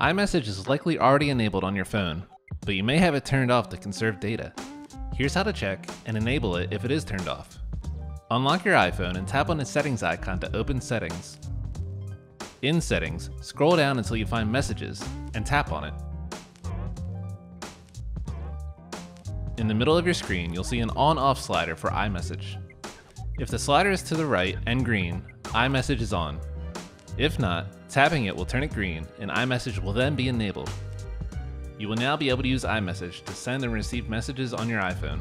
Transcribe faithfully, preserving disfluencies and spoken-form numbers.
iMessage is likely already enabled on your phone, but you may have it turned off to conserve data. Here's how to check and enable it if it is turned off. Unlock your iPhone and tap on the settings icon to open settings. In settings, scroll down until you find messages and tap on it. In the middle of your screen, you'll see an on-off slider for iMessage. If the slider is to the right and green, iMessage is on. If not, tapping it will turn it green and iMessage will then be enabled. You will now be able to use iMessage to send and receive messages on your iPhone.